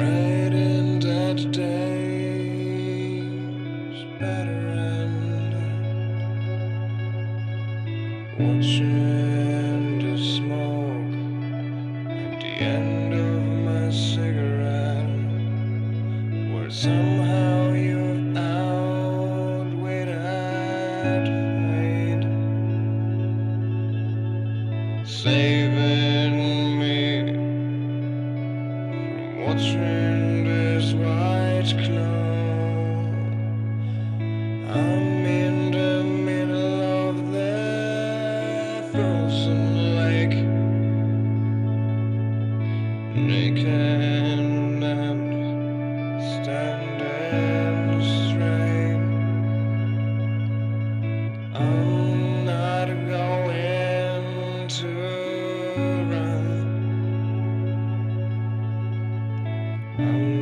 brightened at day's better end, watching the smoke at the end of my cigarette, where somehow you've outweighed fate, saving me from watching this white cloud. I'm in the middle of the frozen lake, naked and standing straight. I'm not going to